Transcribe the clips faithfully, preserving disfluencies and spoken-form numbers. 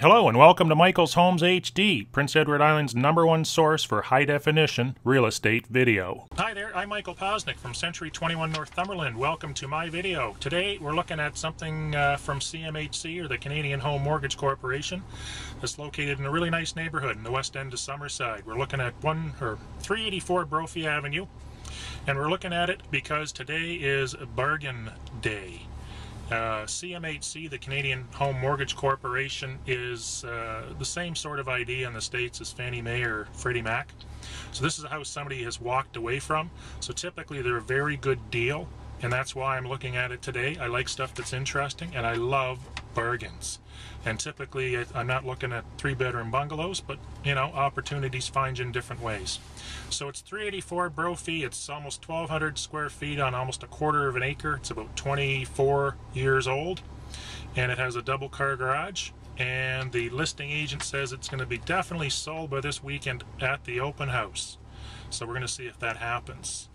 Hello and welcome to Michael's Homes H D, Prince Edward Island's number one source for high-definition real estate video. Hi there, I'm Michael Poczynek from Century twenty-one Northumberland. Welcome to my video. Today we're looking at something uh, from C M H C, or the Canadian Home Mortgage Corporation, that's located in a really nice neighborhood in the west end of Summerside. We're looking at one or three eighty-four Brophy Avenue, and we're looking at it because today is bargain day. Uh, C M H C, the Canadian Home Mortgage Corporation, is uh, the same sort of idea in the States as Fannie Mae or Freddie Mac. So this is a house somebody has walked away from. So typically they're a very good deal, and that's why I'm looking at it today. I like stuff that's interesting, and I love bargains. And typically I'm not looking at three-bedroom bungalows, but, you know, opportunities find you in different ways. So it's three eighty-four Brophy. It's almost twelve hundred square feet on almost a quarter of an acre. It's about twenty-four years old, and it has a double car garage, and the listing agent says it's going to be definitely sold by this weekend at the open house. So we're going to see if that happens.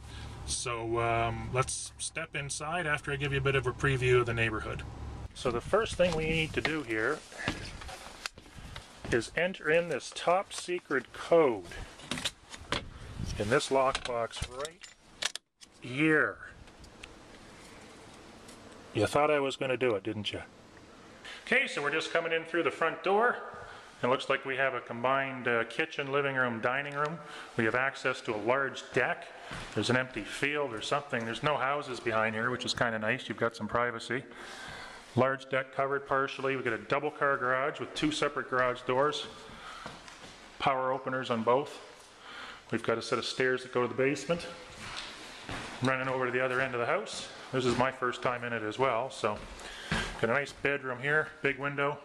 So um, let's step inside after I give you a bit of a preview of the neighborhood. So the first thing we need to do here is enter in this top secret code in this lockbox right here. You thought I was going to do it, didn't you? Okay, so we're just coming in through the front door. It looks like we have a combined uh, kitchen, living room, dining room. We have access to a large deck. There's an empty field or something. There's no houses behind here, which is kind of nice. You've got some privacy. Large deck covered partially. We've got a double car garage with two separate garage doors. Power openers on both. We've got a set of stairs that go to the basement. I'm running over to the other end of the house. This is my first time in it as well, so got a nice bedroom here, big window.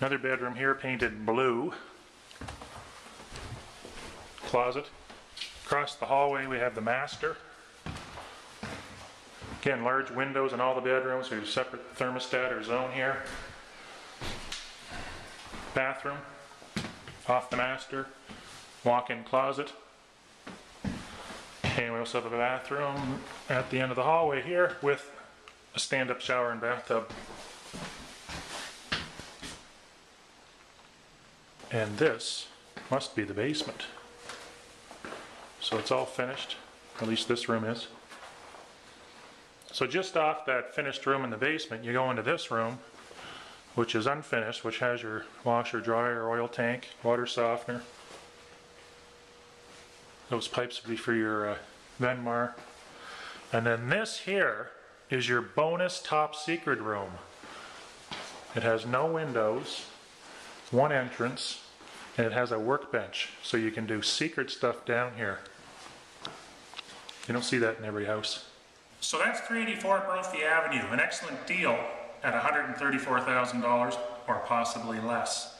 Another bedroom here painted blue. Closet. Across the hallway we have the master. Again, large windows in all the bedrooms. We have a separate thermostat or zone here. Bathroom. Off the master, walk-in closet, and we also have a bathroom at the end of the hallway here with a stand-up shower and bathtub. And this must be the basement. So it's all finished, at least this room is. So just off that finished room in the basement, you go into this room, which is unfinished, which has your washer, dryer, oil tank, water softener. Those pipes would be for your uh, Venmar. And then this here is your bonus top secret room. It has no windows, one entrance, and it has a workbench, so you can do secret stuff down here. You don't see that in every house. So that's three eighty-four Brophy Avenue, an excellent deal at one hundred thirty-four thousand dollars or possibly less.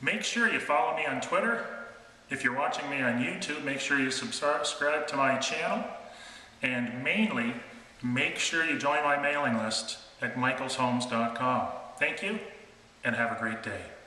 Make sure you follow me on Twitter. If you're watching me on YouTube, make sure you subscribe to my channel. And mainly, make sure you join my mailing list at michaels homes dot com. Thank you, and have a great day.